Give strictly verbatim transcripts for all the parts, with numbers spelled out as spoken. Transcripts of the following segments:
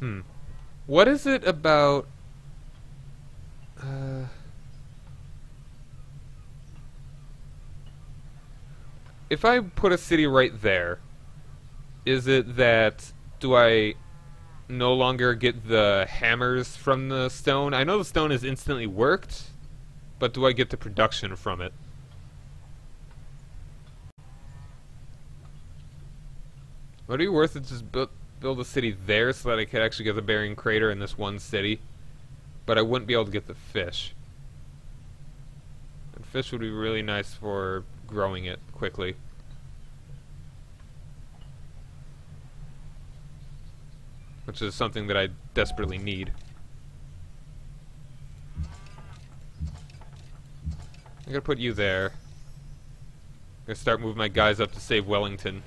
Hmm. What is it about... Uh, if I put a city right there, is it that... Do I no longer get the hammers from the stone? I know the stone is instantly worked, but do I get the production from it? Would it be worth it to just bu build a city there so that I could actually get the Bering Crater in this one city? But I wouldn't be able to get the fish. And fish would be really nice for growing it quickly. Which is something that I desperately need. I'm gonna put you there. I'm gonna start moving my guys up to save Wellington.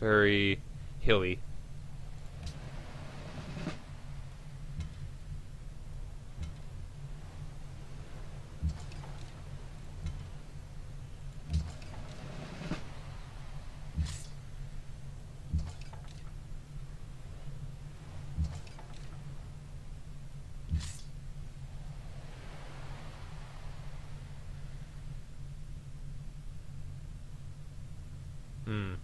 Very hilly. Hmm.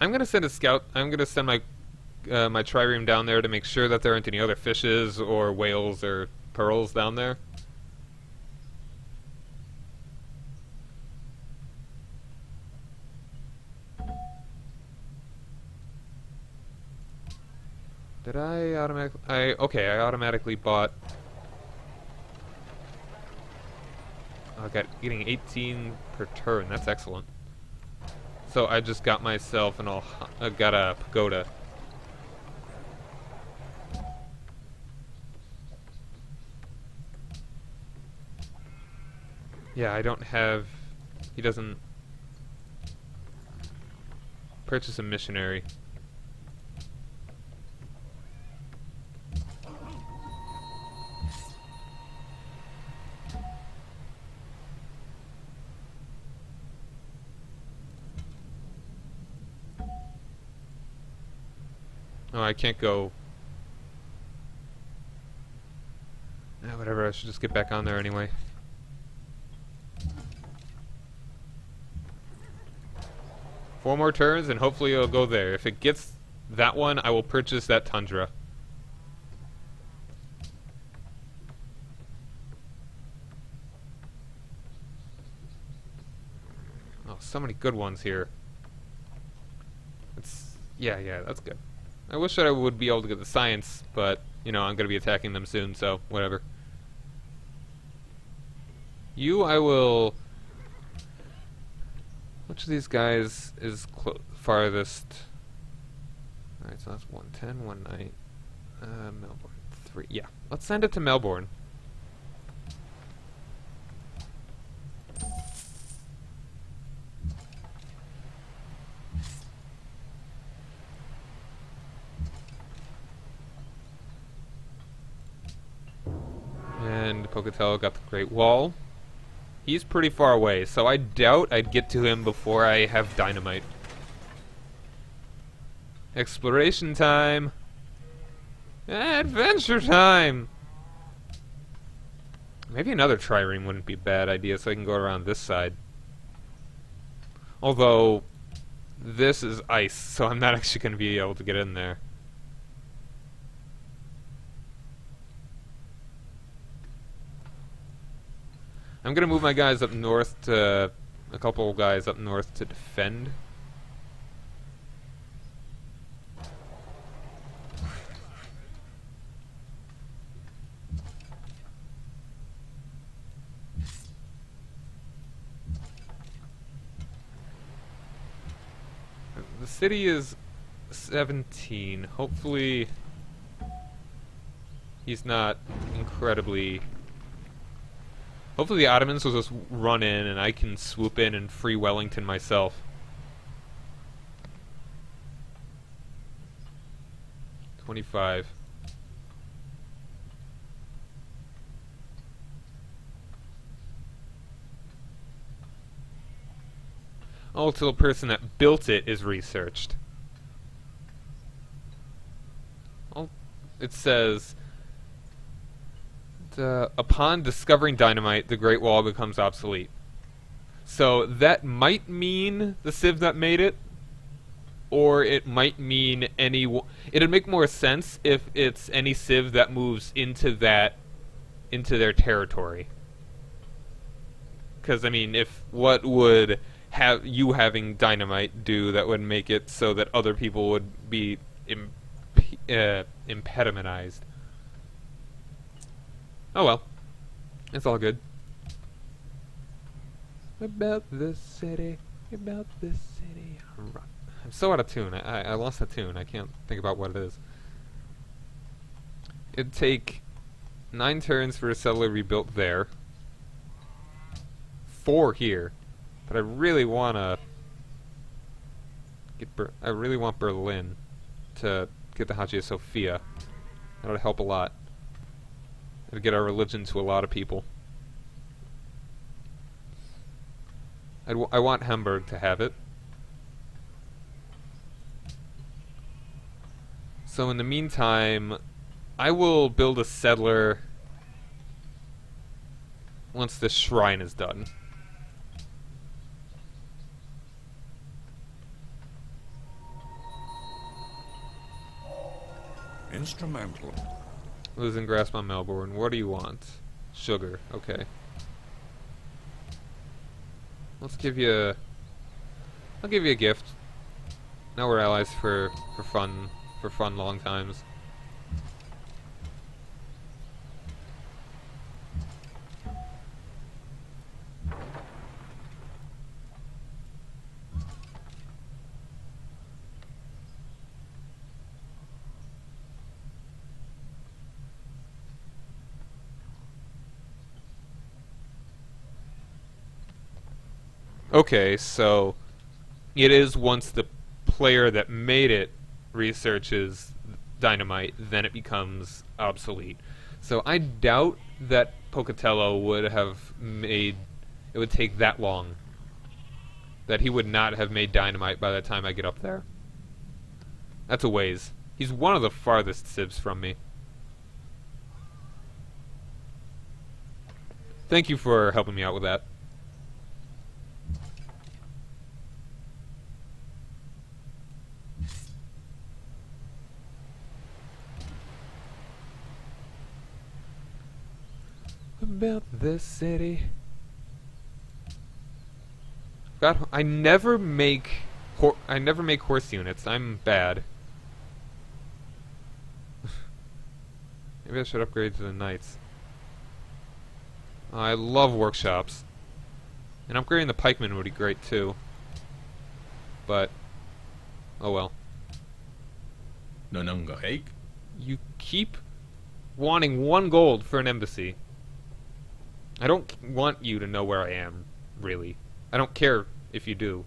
I'm gonna send a scout. I'm gonna send my uh, my trireme down there to make sure that there aren't any other fishes or whales or pearls down there. Did I automatically? I okay. I automatically bought. I got getting eighteen per turn. That's excellent. So I just got myself and all uh, got a pagoda. Yeah, I don't have. He doesn't purchase a missionary. No, I can't go. Ah, whatever, I should just get back on there anyway. Four more turns and hopefully it'll go there. If it gets that one, I will purchase that tundra. Oh, so many good ones here. It's, yeah, yeah, that's good. I wish that I would be able to get the science, but, you know, I'm going to be attacking them soon, so whatever. You, I will... Which of these guys is clo farthest? Alright, so that's one ten, one nine... Uh, Melbourne, three... Yeah, let's send it to Melbourne. And Pocatello got the Great Wall. He's pretty far away, so I doubt I'd get to him before I have dynamite. Exploration time! Adventure time! Maybe another trireme wouldn't be a bad idea, so I can go around this side. Although, this is ice, so I'm not actually going to be able to get in there. I'm gonna move my guys up north to a couple guys up north to defend. The city is seventeen. Hopefully he's not incredibly... Hopefully the Ottomans will just run in and I can swoop in and free Wellington myself. twenty-five. Oh, till the person that built it is researched. Oh, it says, the, upon discovering dynamite, the Great Wall becomes obsolete. So that might mean the civ that made it, or it might mean any... It'd make more sense if it's any civ that moves into that, into their territory. Because, I mean, if what would... have you having dynamite do that would make it so that other people would be imp uh, impedimentized. Oh well, it's all good. About this city, about this city. I'm so out of tune. I, I, I lost the tune. I can't think about what it is. It'd take nine turns for a settler rebuilt there. Four here. But I really want to get. Ber I really want Berlin to get the Hagia Sophia. That would help a lot. It would get our religion to a lot of people. I'd w I want Hamburg to have it. So in the meantime, I will build a settler once this shrine is done. Instrumental. Losing grasp on Melbourne. What do you want? Sugar. Okay. Let's give you a... I'll give you a gift. Now we're allies for, for fun. For fun long times. Okay, so it is once the player that made it researches dynamite, then it becomes obsolete. So I doubt that Pocatello would have made, it would take that long. That he would not have made dynamite by the time I get up there. That's a ways. He's one of the farthest civs from me. Thank you for helping me out with that. About this city. God, I never make hor I never make horse units. I'm bad. Maybe I should upgrade to the knights. I love workshops, and upgrading the pikemen would be great too. But oh well. No, you keep wanting one gold for an embassy. I don't want you to know where I am, really. I don't care if you do.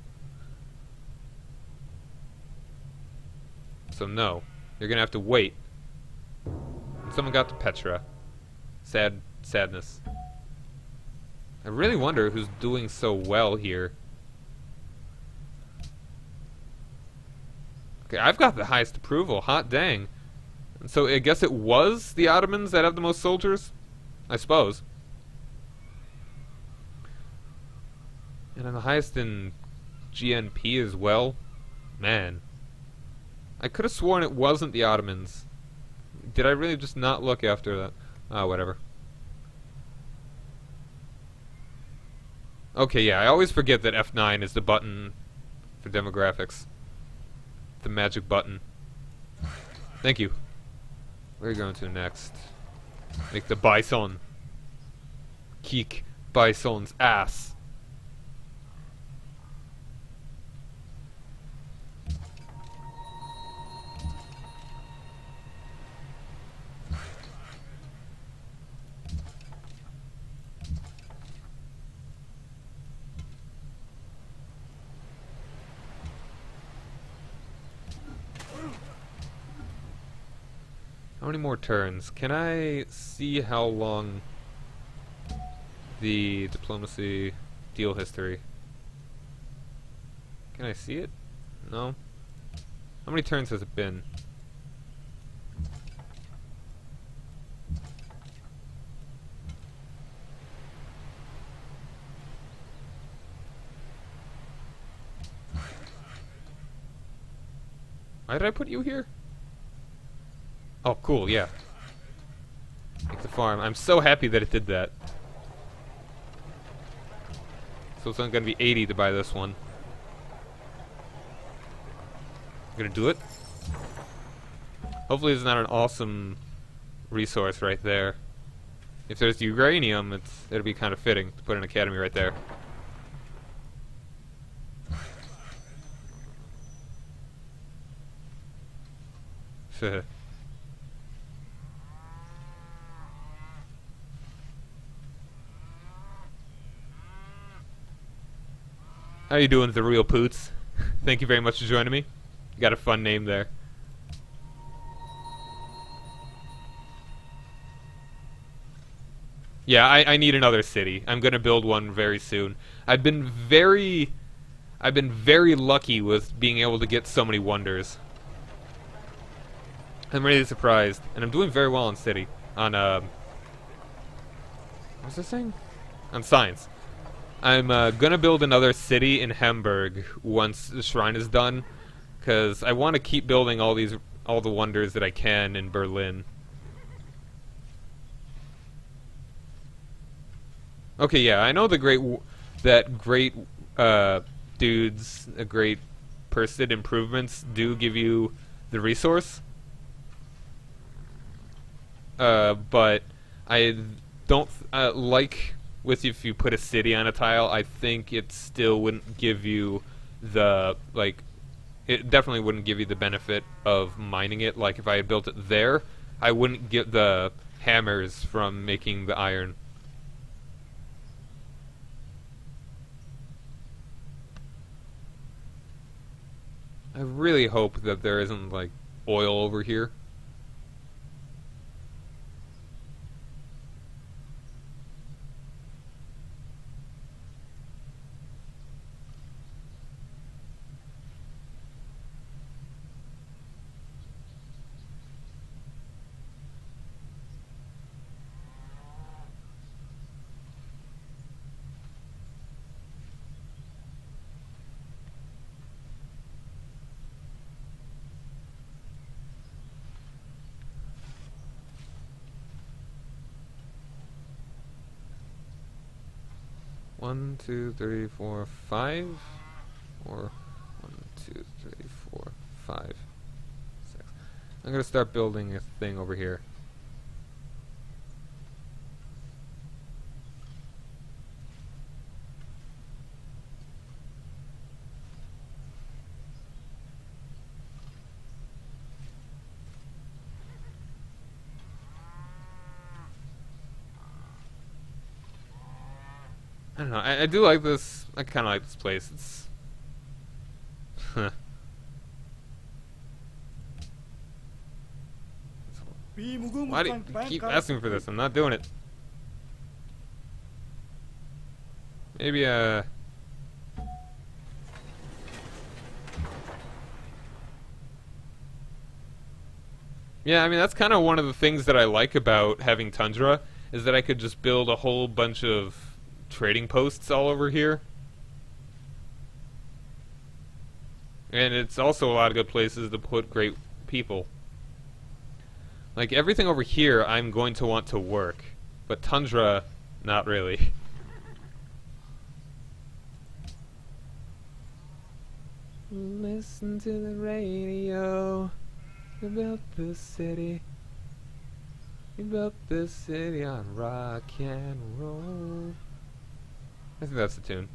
So no, you're gonna have to wait. Someone got to Petra. Sad, sadness. I really wonder who's doing so well here. Okay, I've got the highest approval, hot dang. And so I guess it was the Ottomans that have the most soldiers? I suppose. And I'm the highest in G N P as well. Man. I could have sworn it wasn't the Ottomans. Did I really just not look after that? Ah, whatever. Okay, yeah, I always forget that F nine is the button for demographics. The magic button. Thank you. Where are you going to next? Make the bison. Kick bison's ass. many more turns? Can I see how long the diplomacy deal history? Can I see it? No? How many turns has it been? Why did I put you here? Oh, cool, yeah. It's a farm. I'm so happy that it did that. So it's only gonna be eighty to buy this one. I'm gonna do it. Hopefully it's not an awesome resource right there. If there's the uranium, it's it'll be kind of fitting to put an academy right there. How you doing, the real Poots? Thank you very much for joining me. You got a fun name there. Yeah, I, I need another city. I'm gonna build one very soon. I've been very, I've been very lucky with being able to get so many wonders. I'm really surprised, and I'm doing very well on city, on, um, what's this thing? On science. I'm, uh, gonna build another city in Hamburg once the shrine is done, because I want to keep building all these, all the wonders that I can in Berlin. Okay, yeah, I know the great, w that great, uh, dudes, a great person improvements do give you the resource. Uh, but I don't th uh, like with if you put a city on a tile. I think it still wouldn't give you the like. It definitely wouldn't give you the benefit of mining it. Like if I had built it there, I wouldn't get the hammers from making the iron. I really hope that there isn't like oil over here. One, two, three, four, five, or one, two, three, four, five, six. I'm gonna start building a thing over here. I don't know, I, I do like this, I kinda like this place, it's... Huh. Why do you keep asking for this? I'm not doing it. Maybe, uh... yeah, I mean, that's kinda one of the things that I like about having Tundra, is that I could just build a whole bunch of trading posts all over here, and it's also a lot of good places to put great people. Like everything over here I'm going to want to work, but Tundra not really. Listen to the radio about the city, about the city on rock and roll. I think that's the tune.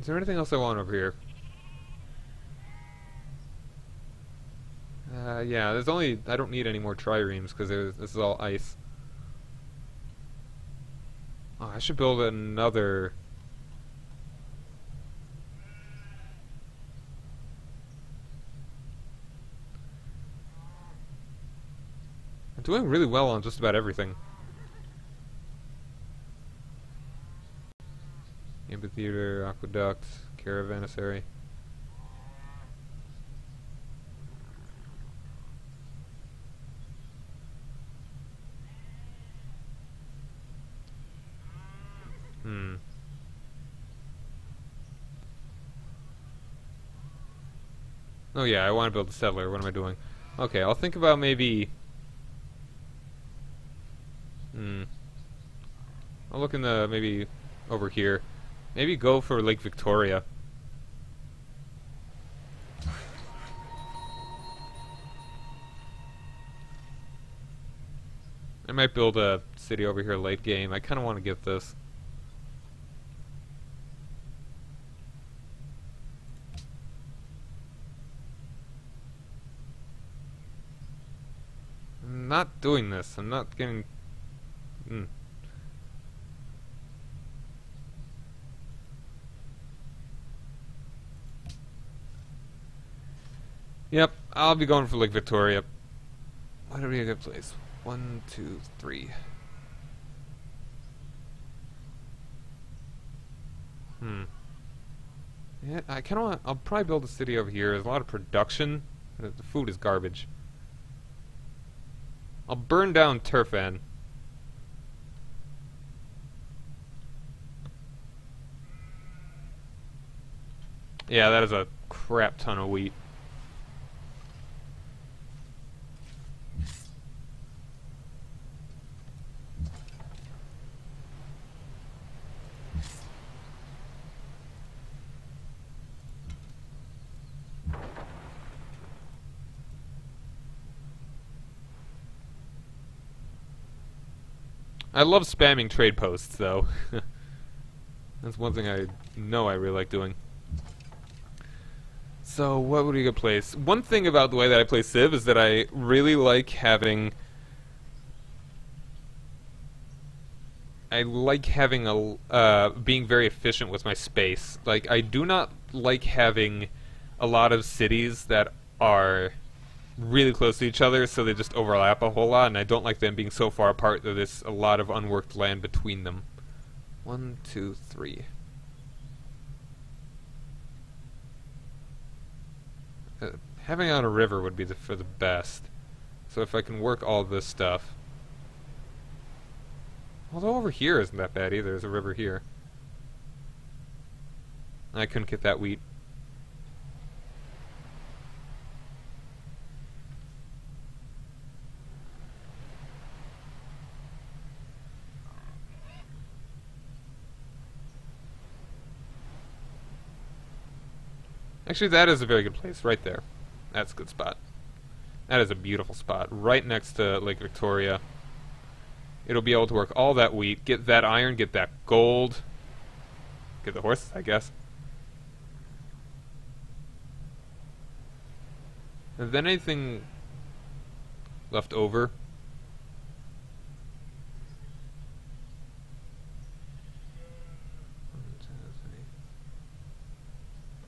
Is there anything else I want over here? Uh, yeah, there's only... I don't need any more triremes because this is all ice. Oh, I should build another... I'm doing really well on just about everything. Amphitheater, aqueduct, caravanserai. Hmm. Oh yeah, I want to build a settler. What am I doing? Okay, I'll think about maybe... Hmm. I'll look in the... maybe over here. Maybe go for Lake Victoria. I might build a city over here late game. I kind of want to get this. I'm not doing this. I'm not getting... Mm. Yep, I'll be going for Lake Victoria. What would be a good place? One, two, three. Hmm. Yeah, I kind of want. I'll probably build a city over here. There's a lot of production. The food is garbage. I'll burn down Turfan. Yeah, that is a crap ton of wheat. I love spamming trade posts, though. That's one thing I know I really like doing. So, what would be a good place? One thing about the way that I play Civ is that I really like having... I like having a... Uh, being very efficient with my space. Like, I do not like having a lot of cities that are really close to each other, so they just overlap a whole lot, and I don't like them being so far apart that there's a lot of unworked land between them. One, two, three. Uh, having it on a river would be the, for the best. So if I can work all this stuff... Although over here isn't that bad either, there's a river here. I couldn't get that wheat. Actually, that is a very good place, right there. That's a good spot. That is a beautiful spot, right next to Lake Victoria. It'll be able to work all that wheat, get that iron, get that gold, get the horses, I guess. And then anything left over?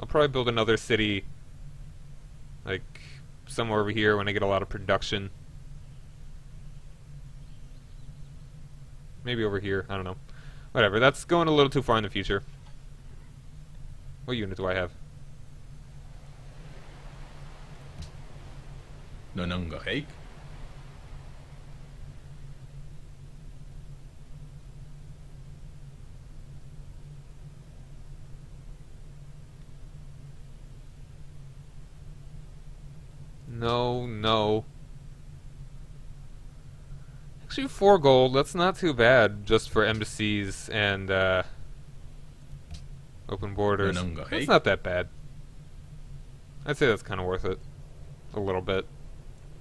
I'll probably build another city, like, somewhere over here when I get a lot of production. Maybe over here, I don't know. Whatever, that's going a little too far in the future. What unit do I have? Nonongaheik. No, no. Actually, four gold, that's not too bad, just for embassies and, uh... open borders. It's not that bad. I'd say that's kind of worth it. A little bit.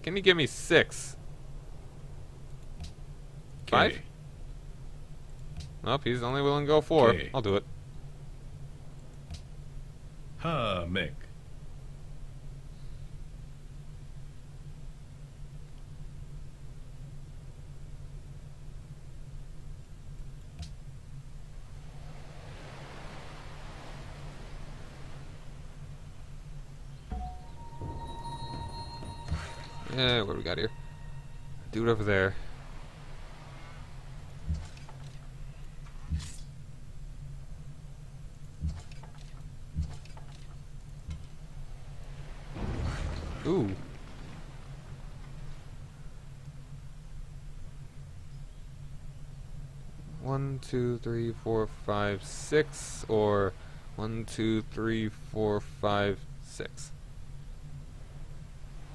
Can you give me six? Kay. Five? Nope, he's only willing to go four. Kay. I'll do it. Ha, Mick. Uh, what do we got here? Dude over there. Ooh. One, two, three, four, five, six, or one, two, three, four, five, six.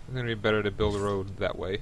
It's gonna be better to build a road that way.